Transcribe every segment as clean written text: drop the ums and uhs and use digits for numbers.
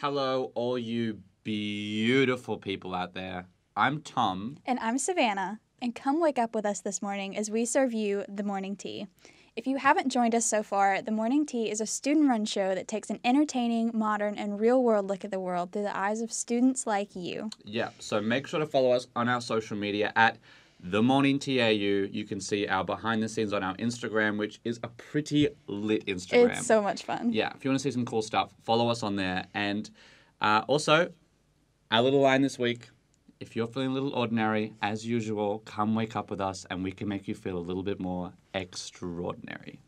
Hello, all you beautiful people out there. I'm Tom. And I'm Savannah. And come wake up with us this morning as we serve you The Morning Tea. If you haven't joined us so far, The Morning Tea is a student-run show that takes an entertaining, modern, and real-world look at the world through the eyes of students like you. Yeah, so make sure to follow us on our social media at The Morning TAU. You can see our behind the scenes on our Instagram, which is a pretty lit Instagram. It's so much fun. Yeah, if you want to see some cool stuff, follow us on there. And also, our little line this week, if you're feeling a little ordinary, as usual, come wake up with us and we can make you feel a little bit more extraordinary.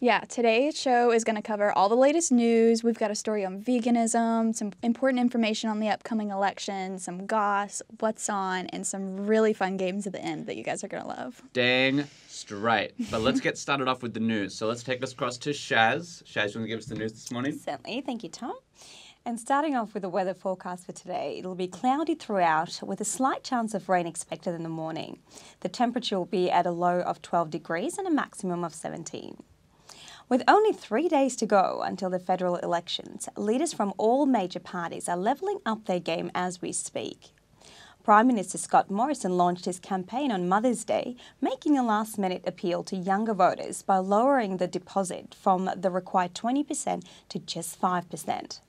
Yeah, today's show is going to cover all the latest news. We've got a story on veganism, some important information on the upcoming election, some goss, what's on, and some really fun games at the end that you guys are going to love. Dang straight. But let's get started off with the news. So let's take us across to Shaz. Shaz, you want to give us the news this morning? Certainly. Thank you, Tom. And starting off with the weather forecast for today, it'll be cloudy throughout with a slight chance of rain expected in the morning. The temperature will be at a low of 12 degrees and a maximum of 17. With only 3 days to go until the federal elections, leaders from all major parties are levelling up their game as we speak. Prime Minister Scott Morrison launched his campaign on Mother's Day, making a last-minute appeal to younger voters by lowering the deposit from the required 20% to just 5%.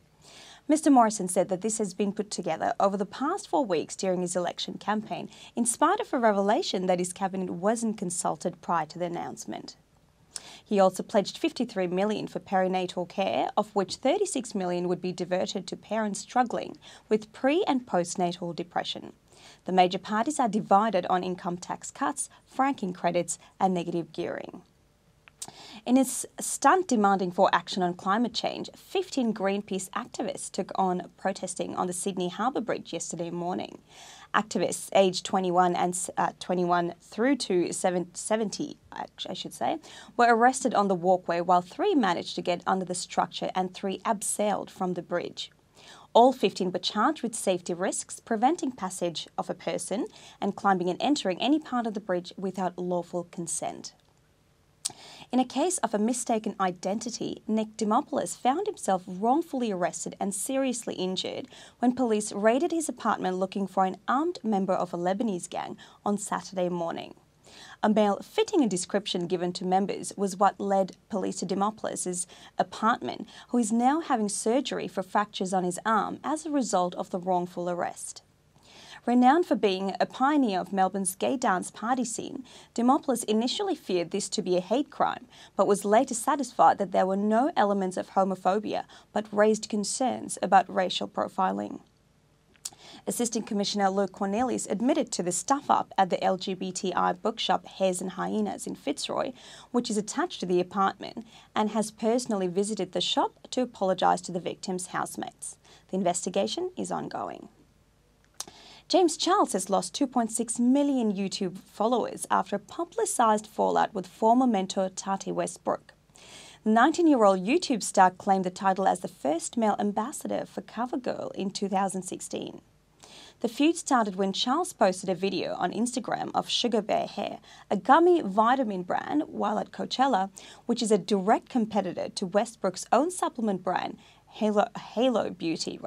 Mr. Morrison said that this has been put together over the past 4 weeks during his election campaign, in spite of a revelation that his cabinet wasn't consulted prior to the announcement. He also pledged $53 million for perinatal care, of which $36 million would be diverted to parents struggling with pre- and postnatal depression. The major parties are divided on income tax cuts, franking credits and negative gearing. In his stunt demanding for action on climate change, 15 Greenpeace activists took on protesting on the Sydney Harbour Bridge yesterday morning. Activists aged 21 through to 70, I should say, were arrested on the walkway while 3 managed to get under the structure and 3 abseiled from the bridge. All 15 were charged with safety risks, preventing passage of a person and climbing and entering any part of the bridge without lawful consent. In a case of a mistaken identity, Nick Dimopoulos found himself wrongfully arrested and seriously injured when police raided his apartment looking for an armed member of a Lebanese gang on Saturday morning. A male fitting a description given to members was what led police to Dimopoulos' apartment, who is now having surgery for fractures on his arm as a result of the wrongful arrest. Renowned for being a pioneer of Melbourne's gay dance party scene, Dimopoulos initially feared this to be a hate crime, but was later satisfied that there were no elements of homophobia, but raised concerns about racial profiling. Assistant Commissioner Luke Cornelius admitted to the stuff-up at the LGBTI bookshop Hares and Hyenas in Fitzroy, which is attached to the apartment, and has personally visited the shop to apologise to the victim's housemates. The investigation is ongoing. James Charles has lost 2.6 million YouTube followers after a publicised fallout with former mentor Tati Westbrook. The 19-year-old YouTube star claimed the title as the first male ambassador for CoverGirl in 2016. The feud started when Charles posted a video on Instagram of Sugar Bear Hair, a gummy vitamin brand, while at Coachella, which is a direct competitor to Westbrook's own supplement brand, Halo Beauty.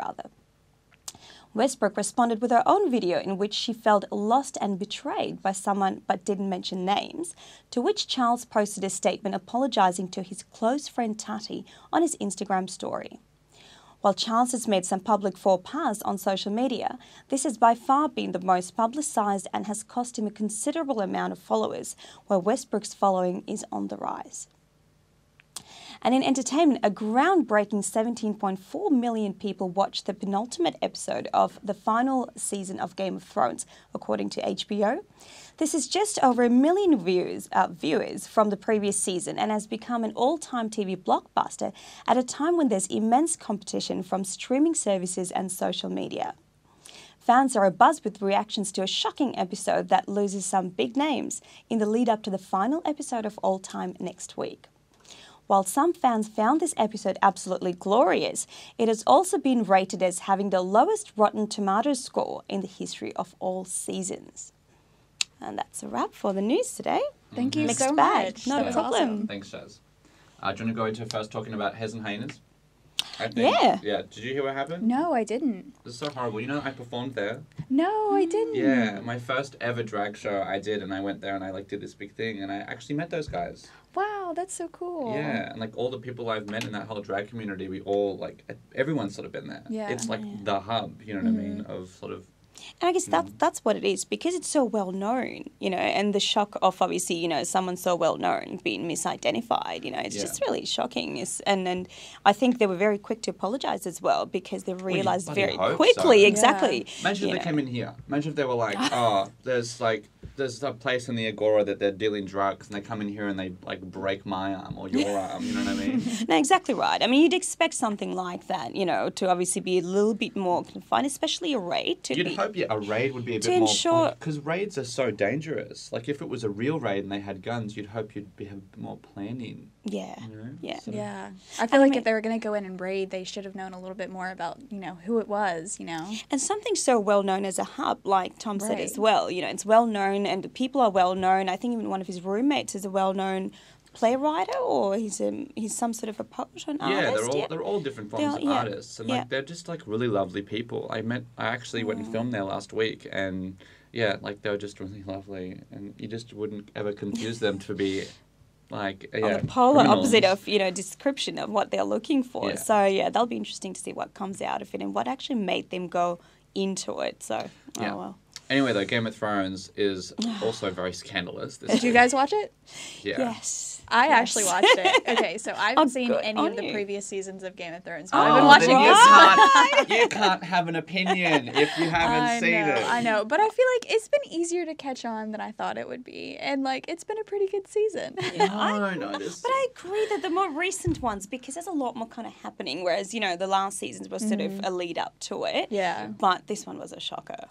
Westbrook responded with her own video in which she felt lost and betrayed by someone but didn't mention names, to which Charles posted a statement apologising to his close friend Tati on his Instagram story. While Charles has made some public faux pas on social media, this has by far been the most publicised and has cost him a considerable amount of followers, where Westbrook's following is on the rise. And in entertainment, a groundbreaking 17.4 million people watched the penultimate episode of the final season of Game of Thrones, according to HBO. This is just over 1 million viewers from the previous season and has become an all-time TV blockbuster at a time when there's immense competition from streaming services and social media. Fans are abuzz with reactions to a shocking episode that loses some big names in the lead-up to the final episode of all time next week. While some fans found this episode absolutely glorious, it has also been rated as having the lowest Rotten Tomatoes score in the history of all seasons. And that's a wrap for the news today. Thank you so much. Not a problem. Awesome. Thanks, Shaz. Do you want to go into first talking about Hares and Hyenas? I think. Yeah. Yeah. Did you hear what happened? No, I didn't. This is so horrible. You know, I performed there. No, I didn't. Yeah, my first ever drag show I did, and I went there and I like did this big thing, and I actually met those guys. Wow, that's so cool. Yeah, and like all the people I've met in that whole drag community, we all like everyone's sort of been there. Yeah. It's like the hub, you know what I mean, of sort of. And I guess that's what it is, because it's so well known, you know, and the shock of obviously, you know, someone so well known being misidentified, you know, it's just really shocking. It's, and I think they were very quick to apologise as well, because they realised very quickly, exactly. Yeah. Imagine if they came in here. Imagine if they were like, oh, there's a place in the Agora that they're dealing drugs, and they come in here and they like break my arm or your arm, you know what I mean? No, exactly right. I mean, you'd expect something like that, you know, to obviously be a little bit more confined, especially a raid to be. A raid would be a bit more... Because raids are so dangerous. Like, if it was a real raid and they had guns, you'd hope you'd have more planning. Yeah, you know? I feel like if they were going to go in and raid, they should have known a little bit more about, you know, who it was, you know. And something so well-known as a hub, like Tom said as well. You know, it's well-known and the people are well-known. I think even one of his roommates is a well-known playwright, or he's some sort of a poet or an artist. Yeah, they're all different forms of artists, and like they're just like really lovely people. I actually went and filmed there last week, and like they were just really lovely, and you just wouldn't ever confuse them to be like the polar opposite of, you know, description of what they're looking for. Yeah. So that'll be interesting to see what comes out of it and what actually made them go into it. So well. Anyway, though, Game of Thrones is also very scandalous. Did you guys watch it? Yeah. Yes. I actually watched it. Okay, so I haven't seen any of the previous seasons of Game of Thrones. But I've been watching this. You can't have an opinion if you haven't seen it. I know, but I feel like it's been easier to catch on than I thought it would be. And, like, it's been a pretty good season. But I agree that the more recent ones, because there's a lot more kind of happening, whereas, you know, the last seasons were sort of a lead up to it. Yeah. But this one was a shocker.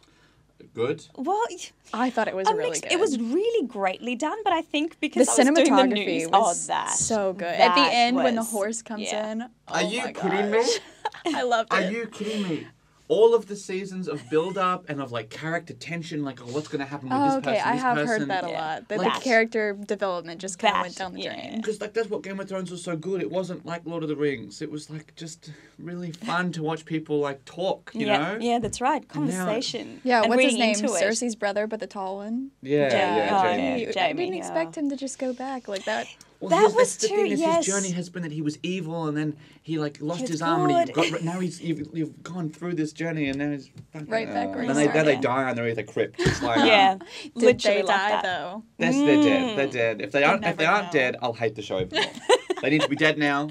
Good? Well, I thought it was really good. It was really greatly done, but I think because the cinematography was so good. At the end, when the horse comes in. Are you kidding me? I loved it. Are you kidding me? All of the seasons of build-up and of, like, character tension, like, oh, what's going to happen with this person, I have heard that a lot. That the character development just kind of went down the drain. Because, like, that's what Game of Thrones was so good. It wasn't like Lord of the Rings. It was, like, just really fun to watch people, like, talk, you know? Yeah, that's right. Conversation. Yeah, and what's his name? Cersei's brother, but the tall one? Jamie. I didn't expect him to just go back like that. Well, that was true, yes. His journey has been that he was evil, and then he like lost his arm, and he got, now you've gone through this journey, and now he's fucking, back. And they die underneath a crypt. It's like, did they die though? Yes, they're dead. They're dead. If they aren't dead, I'll hate the show even more. They need to be dead now.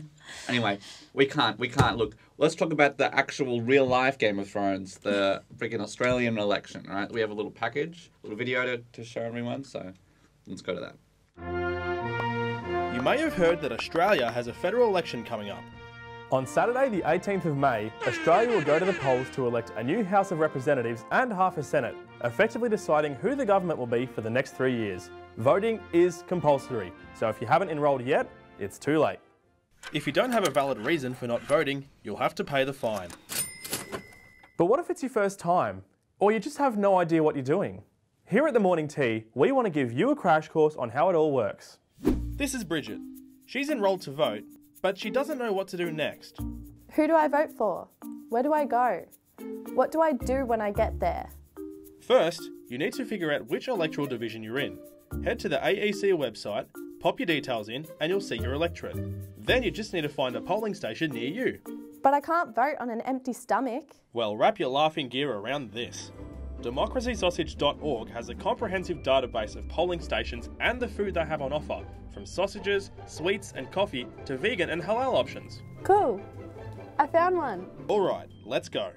Anyway, we can't look. Let's talk about the actual real life Game of Thrones, the freaking Australian election. Right, we have a little package, a little video to show everyone. So let's go to that. You may have heard that Australia has a federal election coming up. On Saturday the 18th of May, Australia will go to the polls to elect a new House of Representatives and half a Senate, effectively deciding who the government will be for the next 3 years. Voting is compulsory, so if you haven't enrolled yet, it's too late. If you don't have a valid reason for not voting, you'll have to pay the fine. But what if it's your first time? Or you just have no idea what you're doing? Here at The Morning Tea, we want to give you a crash course on how it all works. This is Bridget. She's enrolled to vote, but she doesn't know what to do next. Who do I vote for? Where do I go? What do I do when I get there? First, you need to figure out which electoral division you're in. Head to the AEC website, pop your details in, and you'll see your electorate. Then you just need to find a polling station near you. But I can't vote on an empty stomach. Well, wrap your laughing gear around this. democracysausage.org has a comprehensive database of polling stations and the food they have on offer, from sausages, sweets and coffee to vegan and halal options. Cool. I found one. All right, let's go.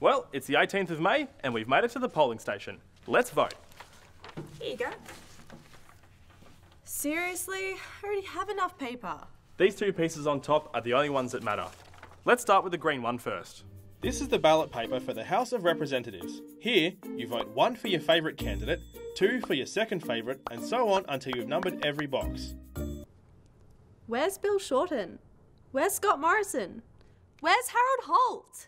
Well, it's the 18th of May and we've made it to the polling station. Let's vote. Here you go. Seriously? I already have enough paper. These two pieces on top are the only ones that matter. Let's start with the green one first. This is the ballot paper for the House of Representatives. Here, you vote 1 for your favourite candidate, 2 for your second favourite, and so on until you've numbered every box. Where's Bill Shorten? Where's Scott Morrison? Where's Harold Holt?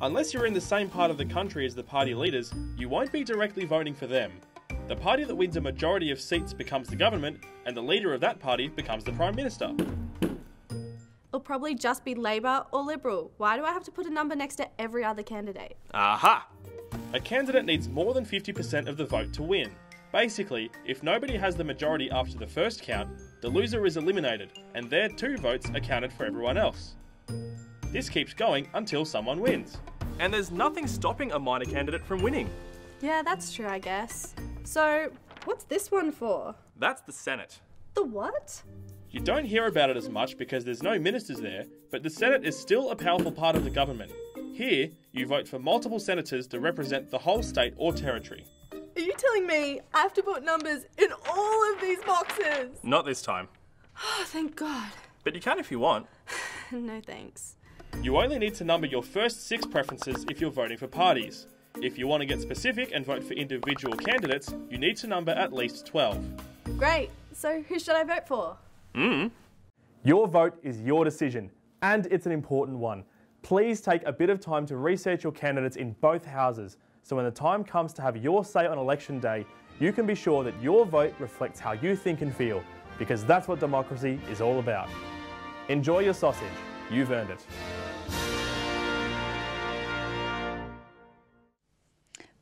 Unless you're in the same part of the country as the party leaders, you won't be directly voting for them. The party that wins a majority of seats becomes the government, and the leader of that party becomes the Prime Minister. probably just be Labour or Liberal. Why do I have to put a number next to every other candidate? Aha! A candidate needs more than 50% of the vote to win. Basically, if nobody has the majority after the first count, the loser is eliminated, and their two votes are counted for everyone else. This keeps going until someone wins. And there's nothing stopping a minor candidate from winning. Yeah, that's true, I guess. So, what's this one for? That's the Senate. The what? You don't hear about it as much because there's no ministers there, but the Senate is still a powerful part of the government. Here, you vote for multiple senators to represent the whole state or territory. Are you telling me I have to put numbers in all of these boxes? Not this time. Oh, thank God. But you can if you want. No thanks. You only need to number your first 6 preferences if you're voting for parties. If you want to get specific and vote for individual candidates, you need to number at least 12. Great. So who should I vote for? Your vote is your decision, and it's an important one. Please take a bit of time to research your candidates in both houses, so when the time comes to have your say on election day, you can be sure that your vote reflects how you think and feel, because that's what democracy is all about. Enjoy your sausage. You've earned it.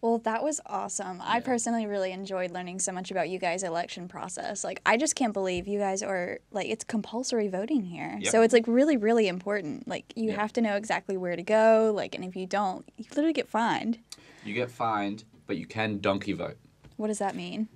Well, that was awesome. Yeah. I personally really enjoyed learning so much about you guys' election process. Like, I just can't believe you guys are, like, it's compulsory voting here. Yep. So it's, like, really, really important. Like, you have to know exactly where to go, like, and if you don't, you literally get fined. You get fined, but you can donkey vote. What does that mean?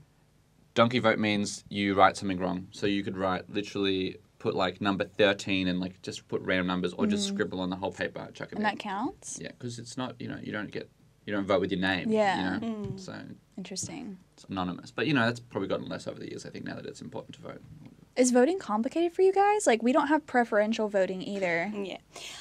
Donkey vote means you write something wrong. So you could write, literally, put, like, number 13 and, like, just put random numbers or just scribble on the whole paper. Chuck it in. That counts? Yeah, because it's not, you know, you don't get... You don't vote with your name. Yeah. You know? So interesting. It's anonymous. But, you know, that's probably gotten less over the years, I think, now that it's important to vote. Is voting complicated for you guys? Like, we don't have preferential voting either. Yeah.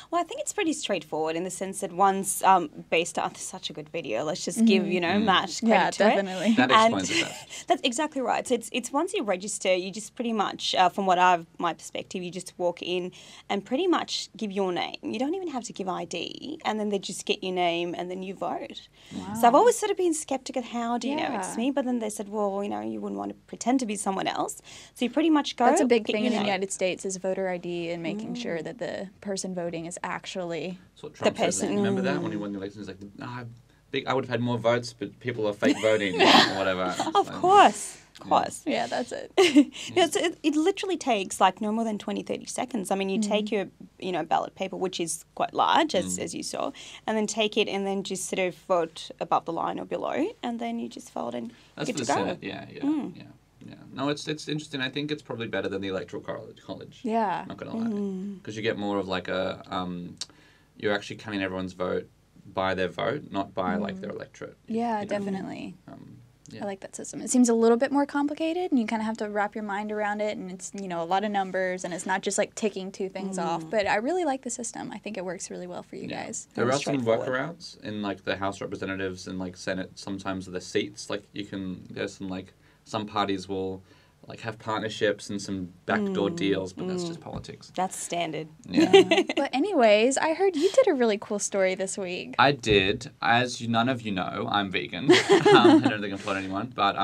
Well, I think it's pretty straightforward in the sense that one's based on such a good video. Let's just give, you know, Matt credit to definitely. It. That explains it best. That's exactly right. So it's once you register, you just pretty much, from what my perspective, you just walk in and pretty much give your name. You don't even have to give ID. And then they just get your name and then you vote. Wow. So I've always sort of been skeptical at how do you know it's me? But then they said, well, you know, you wouldn't want to pretend to be someone else. So you pretty much go. That's a big thing in the United States is voter ID and making sure that the person voting is actually Trump the person. Says, remember that when he won the election? He's like, I would have had more votes, but people are fake voting or whatever. Of course. Of course. Yeah, that's it. Yeah, so it literally takes, like, no more than 20, 30 seconds. I mean, you take your, you know, ballot paper, which is quite large, as you saw, and then take it and then just sort of vote above the line or below, and then you just fold and that's get for to the go. Senate. Yeah. Yeah, no, it's interesting. I think it's probably better than the Electoral College. Yeah, not gonna lie, because you get more of like a, you're actually counting everyone's vote by their vote, not by like their electorate. Yeah, definitely. I like that system. It seems a little bit more complicated, and you kind of have to wrap your mind around it. And it's, you know, a lot of numbers, and it's not just like ticking 2 things off. But I really like the system. I think it works really well for you guys. There are some workarounds in like the House Representatives and like Senate. Sometimes the seats, like you can, there's some like. Some parties will, like, have partnerships and some backdoor deals, but that's just politics. That's standard. Yeah. But anyways, I heard you did a really cool story this week. I did. As none of you know, I'm vegan. I don't think I've told anyone. But,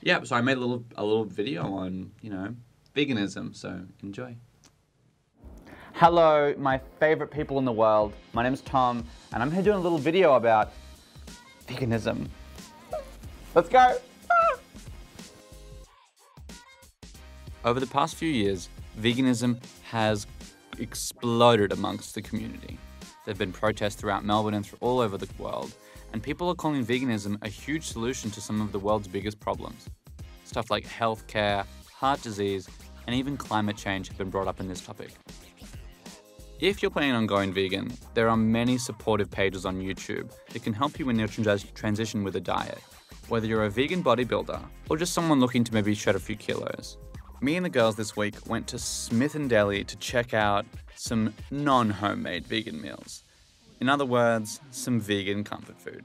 yeah, so I made a little video on, you know, veganism. So enjoy. Hello, my favourite people in the world. My name's Tom, and I'm here doing a little video about veganism. Let's go. Over the past few years, veganism has exploded amongst the community. There have been protests throughout Melbourne and all over the world, and people are calling veganism a huge solution to some of the world's biggest problems. Stuff like healthcare, heart disease, and even climate change have been brought up in this topic. If you're planning on going vegan, there are many supportive pages on YouTube that can help you in your transition with a diet, whether you're a vegan bodybuilder or just someone looking to maybe shed a few kilos. Me and the girls this week went to Smith and Deli to check out some non-homemade vegan meals. In other words, some vegan comfort food.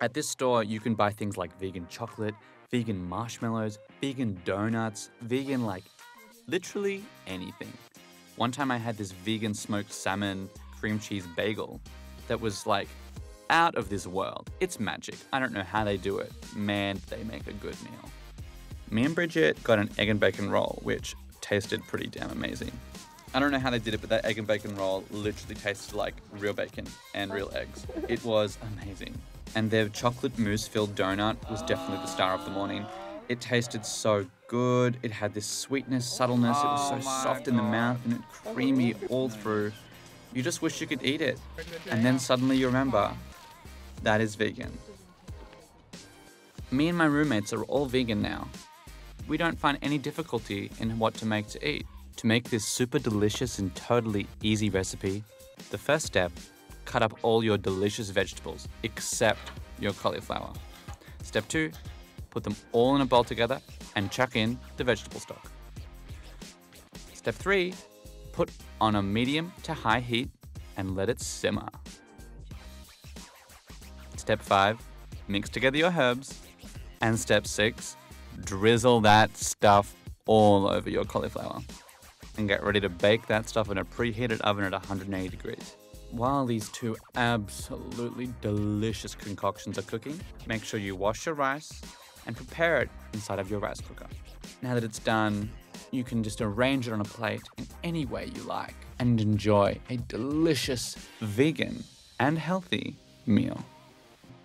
At this store, you can buy things like vegan chocolate, vegan marshmallows, vegan donuts, vegan, like, literally anything. One time I had this vegan smoked salmon cream cheese bagel that was, like, out of this world. It's magic. I don't know how they do it. Man, they make a good meal. Me and Bridget got an egg and bacon roll, which tasted pretty damn amazing. I don't know how they did it, but that egg and bacon roll literally tasted like real bacon and real eggs. It was amazing. And their chocolate mousse-filled donut was definitely the star of the morning. It tasted so good. It had this sweetness, subtleness. It was so soft in the mouth and creamy all through. You just wish you could eat it. And then suddenly you remember, that is vegan. Me and my roommates are all vegan now. We don't find any difficulty in what to make to eat. To make this super delicious and totally easy recipe, the first step, cut up all your delicious vegetables, except your cauliflower. Step 2, put them all in a bowl together and chuck in the vegetable stock. Step 3, put on a medium to high heat and let it simmer. Step 5, mix together your herbs. And step 6, drizzle that stuff all over your cauliflower. And get ready to bake that stuff in a preheated oven at 180 degrees. While these two absolutely delicious concoctions are cooking, make sure you wash your rice and prepare it inside of your rice cooker. Now that it's done, you can just arrange it on a plate in any way you like and enjoy a delicious vegan and healthy meal.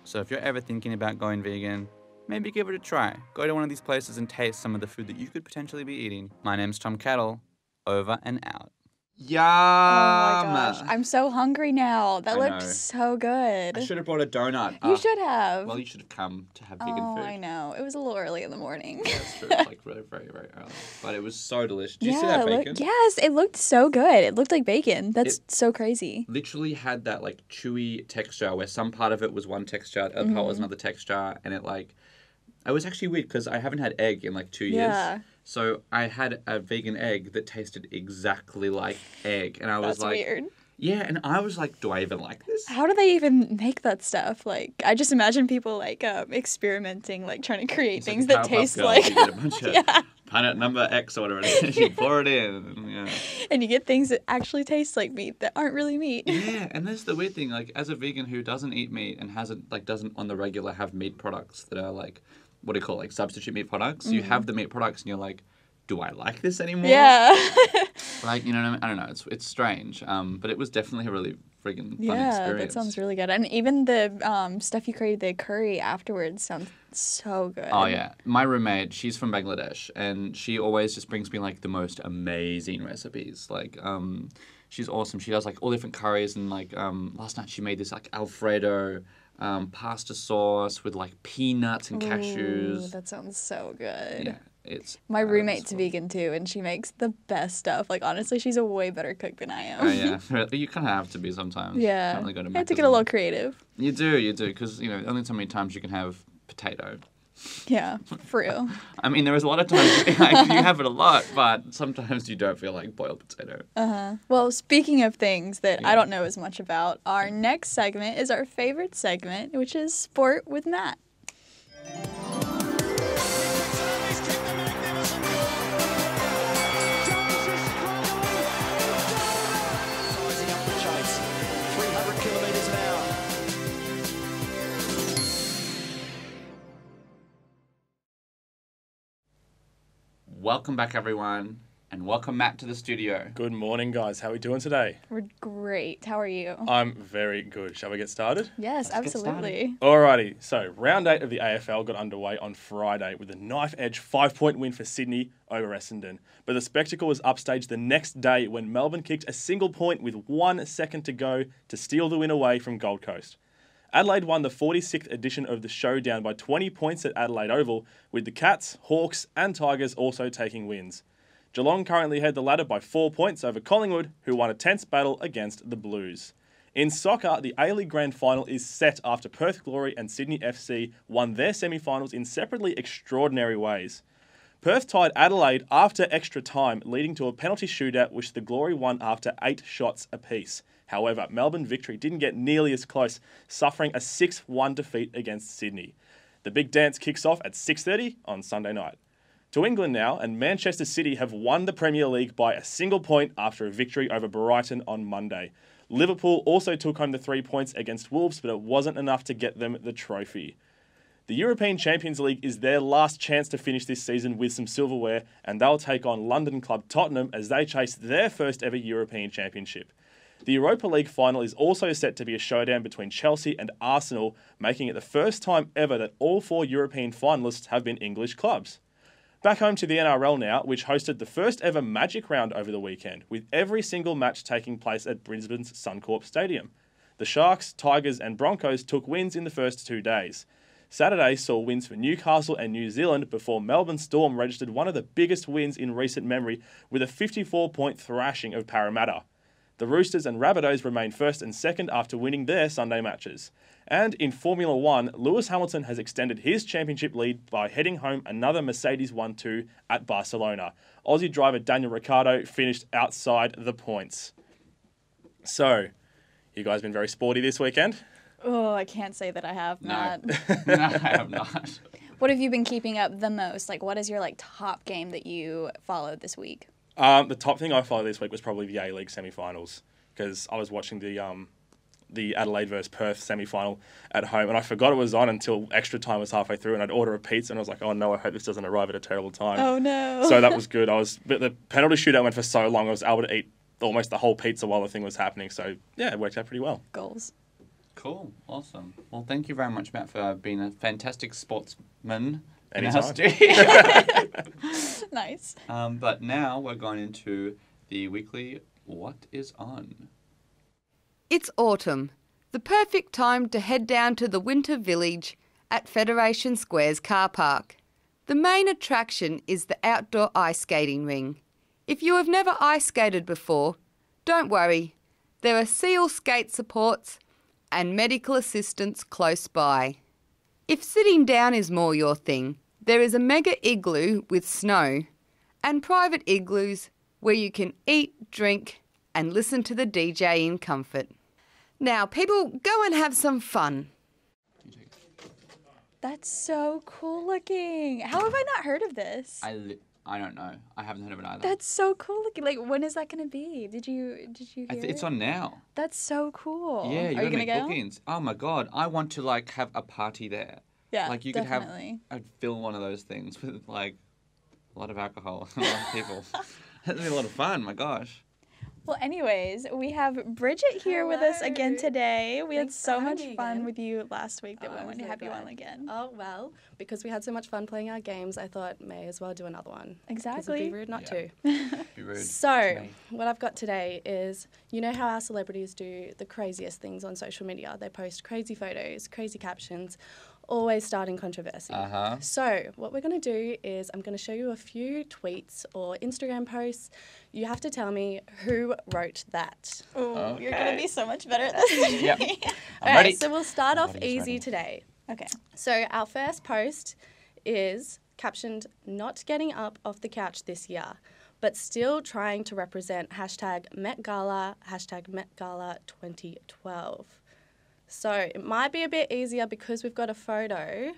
So if you're ever thinking about going vegan, maybe give it a try. Go to one of these places and taste some of the food that you could potentially be eating. My name's Tom Cattle. Over and out. Yum! Oh my gosh, I'm so hungry now. That looked so good. I should have brought a donut. You should have. Well, you should have come to have vegan food. Oh, I know. It was a little early in the morning. Yeah, that's true. It was like really very, very early. But it was so delicious. Did you see that bacon? Yes, it looked so good. It looked like bacon. That's so crazy. Literally had that like chewy texture where some part of it was one texture, other part was another texture, and it like... It was actually weird because I haven't had egg in like 2 years. Yeah. So I had a vegan egg that tasted exactly like egg. And I was like... That's weird. Yeah, and I was like, do I even like this? How do they even make that stuff? Like, I just imagine people like experimenting, like trying to create it's things like that taste girl, like... You get a bunch of planet number X or whatever it is. You pour it in. And, and you get things that actually taste like meat that aren't really meat. Yeah, and that's the weird thing. Like, as a vegan who doesn't eat meat and doesn't on the regular have meat products that are like... what do you call it, like substitute meat products? You have the meat products and you're like, do I like this anymore? Yeah. Like, you know what I mean? I don't know. It's strange. But it was definitely a really friggin' fun experience. Yeah, that sounds really good. And even the stuff you created, the curry afterwards sounds so good. Oh, yeah. My roommate, she's from Bangladesh and she always just brings me like the most amazing recipes. Like, she's awesome. She does like all different curries and like last night she made this like Alfredo pasta sauce with like peanuts and cashews. Ooh, that sounds so good. Yeah, it's my roommate's vegan too, and she makes the best stuff. Like honestly, she's a way better cook than I am. Oh yeah, you kind of have to be sometimes. Yeah, you really have to get a little creative. You do, because you know only so many times you can have potato. Yeah, for real. I mean, there was a lot of times like, you have it a lot, but sometimes you don't feel like boiled potato. Well, speaking of things that I don't know as much about, our next segment is our favorite segment, which is Sport with Matt. Welcome back, everyone, and welcome Matt to the studio. Good morning, guys. How are we doing today? We're great. How are you? I'm very good. Shall we get started? Yes, absolutely. Alrighty. So, round 8 of the AFL got underway on Friday with a knife-edge 5-point win for Sydney over Essendon. But the spectacle was upstaged the next day when Melbourne kicked a single point with 1 second to go to steal the win away from Gold Coast. Adelaide won the 46th edition of the showdown by 20 points at Adelaide Oval, with the Cats, Hawks and Tigers also taking wins. Geelong currently head the ladder by 4 points over Collingwood, who won a tense battle against the Blues. In soccer, the A-League Grand Final is set after Perth Glory and Sydney FC won their semi-finals in separately extraordinary ways. Perth tied Adelaide after extra time, leading to a penalty shootout which the Glory won after 8 shots apiece. However, Melbourne victory didn't get nearly as close, suffering a 6-1 defeat against Sydney. The big dance kicks off at 6:30 on Sunday night. To England now, and Manchester City have won the Premier League by a single point after a victory over Brighton on Monday. Liverpool also took home the 3 points against Wolves, but it wasn't enough to get them the trophy. The European Champions League is their last chance to finish this season with some silverware, and they'll take on London club Tottenham as they chase their first ever European Championship. The Europa League final is also set to be a showdown between Chelsea and Arsenal, making it the first time ever that all four European finalists have been English clubs. Back home to the NRL now, which hosted the first ever Magic Round over the weekend, with every single match taking place at Brisbane's Suncorp Stadium. The Sharks, Tigers and Broncos took wins in the first 2 days. Saturday saw wins for Newcastle and New Zealand before Melbourne Storm registered one of the biggest wins in recent memory with a 54-point thrashing of Parramatta. The Roosters and Rabbitohs remain first and second after winning their Sunday matches. And in Formula 1, Lewis Hamilton has extended his championship lead by heading home another Mercedes 1-2 at Barcelona. Aussie driver Daniel Ricciardo finished outside the points. So, you guys been very sporty this weekend? Oh, I can't say that I have, Matt. No, I have not. What have you been keeping up the most? Like, what is your top game that you followed this week? The top thing I followed this week was probably the A-League semi-finals, because I was watching the Adelaide versus Perth semi-final at home, and I forgot it was on until extra time was halfway through, and I'd order a pizza, and I was like, oh no, I hope this doesn't arrive at a terrible time. Oh no. So that was good. But the penalty shootout went for so long, I was able to eat almost the whole pizza while the thing was happening. So yeah, it worked out pretty well. Goals. Cool. Awesome. Well, thank you very much, Matt, for being a fantastic sportsman. Anytime. Nice. But now we're going into the weekly What Is On. It's autumn, the perfect time to head down to the Winter Village at Federation Square's car park. The main attraction is the outdoor ice skating ring. If you have never ice skated before, don't worry. There are seal skate supports and medical assistance close by. If sitting down is more your thing, there is a mega igloo with snow and private igloos where you can eat, drink and listen to the DJ in comfort. Now, people, go and have some fun. That's so cool looking. How have I not heard of this? I don't know. I haven't heard of it either. That's so cool looking. Like, when is that going to be? Did you hear it's on now. That's so cool. Yeah, you're going to make bookings. Oh my God, I want to have a party there. Yeah, like you definitely. Could have. I'd fill one of those things with a lot of alcohol and a lot of people. That'd be a lot of fun. My gosh. Well, anyways, we have Bridget here with us again today. We Thanks had so much fun again. With you last week that we wanted to have you on again. Oh, well, because we had so much fun playing our games, I thought may as well do another one. Exactly. It would be rude not to. Be rude. So, what I've got today is, you know how our celebrities do the craziest things on social media? They post crazy photos, crazy captions, always starting controversy. Uh-huh. So what we're going to do is I'm going to show you a few tweets or Instagram posts. You have to tell me who wrote that. Ooh, okay. You're going to be so much better at this. Yep. All right, so we'll start off easy today. Okay. So our first post is captioned, "Not getting up off the couch this year, but still trying to represent #Met Gala 2012. So it might be a bit easier because we've got a photo.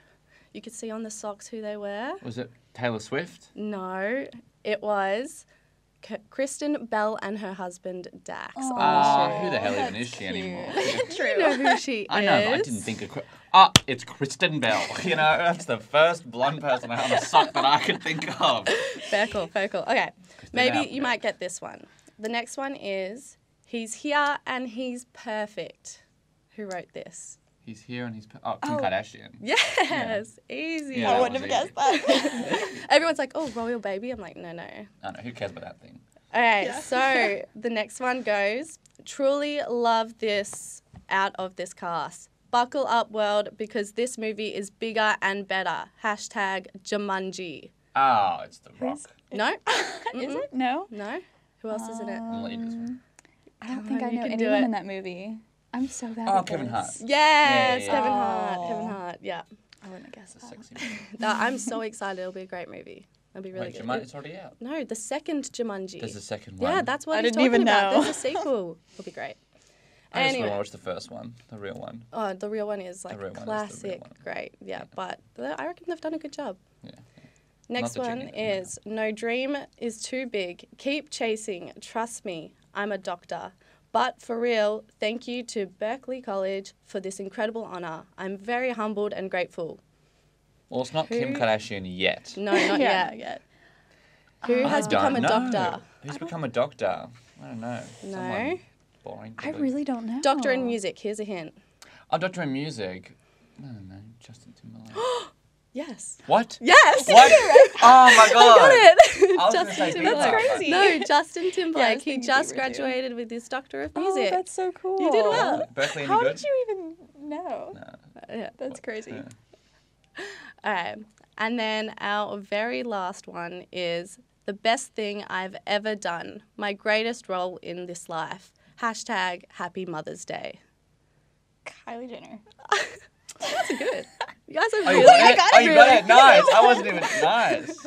You could see on the socks who they were. Was it Taylor Swift? No, it was Kristen Bell and her husband Dax. Oh, who the hell even is she anymore? True. You know who she is? I know, but I didn't think of... Ah, it's Kristen Bell. You know, that's the first blonde person I had on a sock that I could think of. Fair call. Okay, Kristen maybe you might get this one. The next one is, he's here and he's perfect. Who wrote this? He's here and he's... Kim Kardashian. Yes, yeah. Easy. Yeah, I wouldn't have guessed that. Everyone's like, oh, royal baby. I'm like, no. I know, who cares about that thing? All right, so the next one goes, truly love this out of this cast. Buckle up, world, because this movie is bigger and better. #Jumanji. Oh, it's The Rock. No. Is it? No. Who else is in it? I don't think I know anyone in that movie. I'm so bad at this. Kevin Hart. Yes, yeah. Kevin Hart, yeah. I wouldn't have guessed that. Sexy movie. No, I'm so excited. It'll be a great movie. It'll be really good. It's already out. No, the second Jumanji. There's a second one. Yeah, that's what he's talking about. There's a sequel. It'll be great. I just want to watch the first one, the real one. Oh, the real one is classic. Great, yeah. But I reckon they've done a good job. Yeah. Next one is, no dream is too big. Keep chasing. Trust me, I'm a doctor. But for real, thank you to Berkeley College for this incredible honour. I'm very humbled and grateful. Well, it's not Kim Kardashian yet. No, not yet. Who has become a doctor? Who's become a doctor? I don't know. No. Someone boring. I really don't know. Doctor in music. Here's a hint. Oh, doctor in music. I don't know. Justin Timberlake. Yes. What? Yes. What? Oh my god. I got it. I Justin Timberlake. That's crazy. No, Justin Timberlake. He just graduated with his Doctor of Music. Oh, that's so cool. You did well. Berkeley, how did you even know? No. Yeah, that's crazy. Yeah. All right. And then our very last one is the best thing I've ever done. My greatest role in this life. # Happy Mother's Day. Kylie Jenner. That's good. You guys are really good. Oh, you got it. Nice. I wasn't even nice.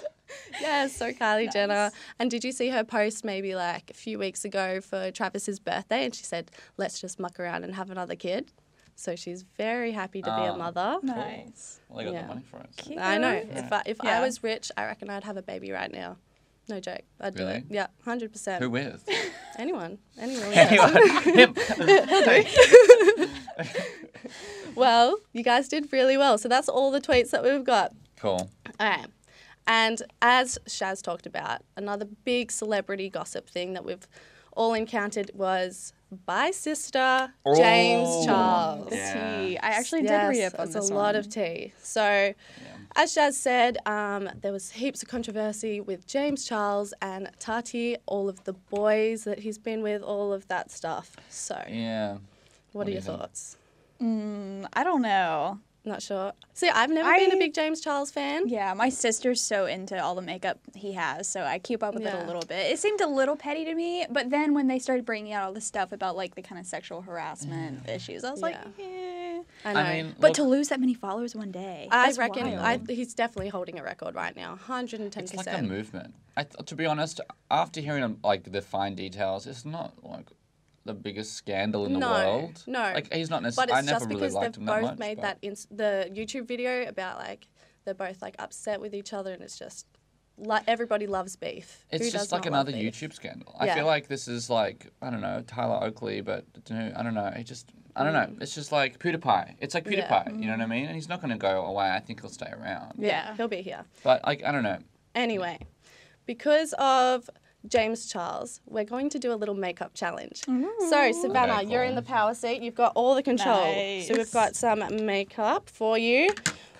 Yeah, so Kylie Jenner. And did you see her post maybe like a few weeks ago for Travis's birthday? And she said, let's just muck around and have another kid. So she's very happy to be a mother. Nice. Cool. Well, they got the money for it. So. I know. Yeah. If I was rich, I reckon I'd have a baby right now. No joke. I'd do it. Yeah, 100%. Who with? Anyone. Anyone. Him. Well, you guys did really well. So that's all the tweets that we've got. Cool. All right. And as Shaz talked about, another big celebrity gossip thing that we've all encountered was by sister James Charles. Yeah. Tea. I actually did read up on this one. It's a lot of tea. So, as Shaz said, there was heaps of controversy with James Charles and Tati, all of the boys that he's been with, all of that stuff. So, what are your thoughts? I don't know. Not sure. See, I've never been a big James Charles fan. Yeah, my sister's so into all the makeup he has, so I keep up with it a little bit. It seemed a little petty to me, but then when they started bringing out all this stuff about, like, the kind of sexual harassment issues, I was like, I know. I mean, but to lose that many followers one day. I reckon he's definitely holding a record right now, 110%. It's like a movement. To be honest, after hearing, like, the fine details, it's not, like... the biggest scandal in the world. No, like he's not necessarily. But it's just because they've both made that the YouTube video about like they're both like upset with each other, and it's just like everybody loves beef. It's just like another YouTube scandal. I feel like this is like I don't know Tyler Oakley, but I don't know. It just I don't know. It's just like PewDiePie. It's like PewDiePie. You know what I mean? And he's not going to go away. I think he'll stay around. Yeah, he'll be here. But like I don't know. Anyway, because of James Charles, we're going to do a little makeup challenge. So, Savannah, you're in the power seat. You've got all the control. Nice. So we've got some makeup for you.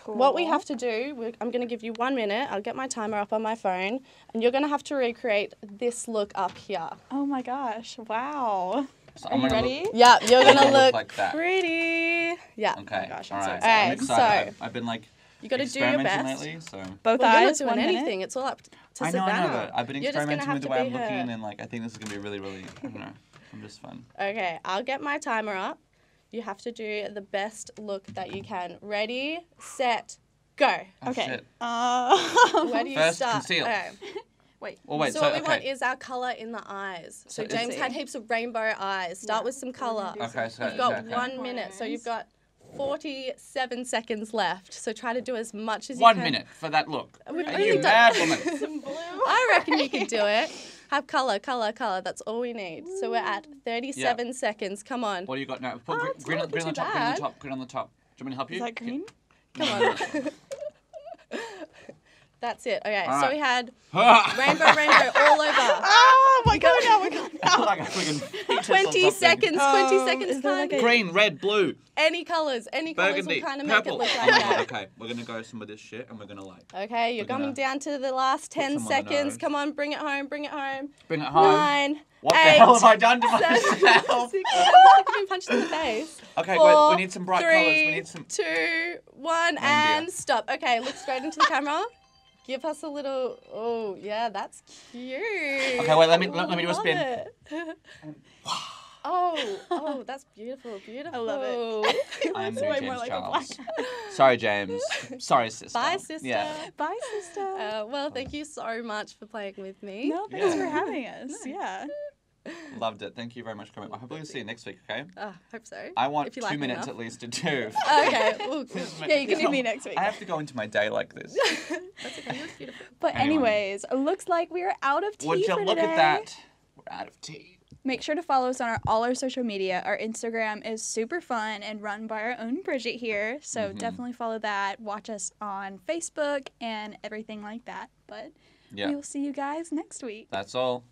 Cool. What we have to do, I'm going to give you 1 minute. I'll get my timer up on my phone. And you're going to have to recreate this look up here. Oh, my gosh. Wow. So Are you ready? Look, yeah, you're going to look like that. Pretty. Yeah. Okay. Oh, gosh, all right. So, I've been like... You got to do your best. Lately, so. Both eyes, you're not doing anything. Minute. It's all up to Savannah. I know, but I've been experimenting with the way I'm looking, and like I think this is gonna be really, really. I don't know. I'm just fun. Okay, I'll get my timer up. You have to do the best look that you can. Ready, set, go. Okay. Where do you start? Conceal. Okay. Wait. So what we want is our colour in the eyes. So James had heaps of rainbow eyes. Start with some colour. Okay, so you've got 1 minute. So you've got 47 seconds left, so try to do as much as you can. 1 minute for that look. Are you mad, woman? Some blue. I reckon you can do it. Have colour, colour, colour. That's all we need. So we're at 37 seconds. Come on. What do you got now? Put green on the top, green on the top, green on the top. Do you want me to help you? Is that green? Come on. That's it. Okay, so we had rainbow all over. Oh, my God, we're going 20 seconds, 20 seconds. Like green, red, blue. Any colours. Any colours will kind of make it look like that. Okay, we're going to go some of this shit and we're going to like... Okay, you're coming down to the last 10 seconds. Come on, bring it home, bring it home. Bring it home. 9, What the hell have I done to myself? I've been punched in the face. Okay, wait, we need some bright colours. We need some... 2, 1, and stop. Okay, look straight into the camera. Give us a little. Oh yeah, that's cute. Okay, wait. Let me do a spin. oh, that's beautiful. I love it. I'm the James Charles. Sorry, James. Sorry, sister. Bye, sister. Yeah. Bye, sister. Well, thank you so much for playing with me. No, thanks for having us. Yeah. Loved it. Thank you very much for coming. I hope we'll see you next week, okay? Hope so. I want 2 minutes at least to do. Okay. Well, yeah, you can do me next week. I have to go into my day like this. That's okay. That's beautiful. But anyways, it looks like we are out of tea for today. Would you look at that? We're out of tea. Make sure to follow us on all our social media. Our Instagram is super fun and run by our own Bridget here, so definitely follow that. Watch us on Facebook and everything like that. But we will see you guys next week. That's all.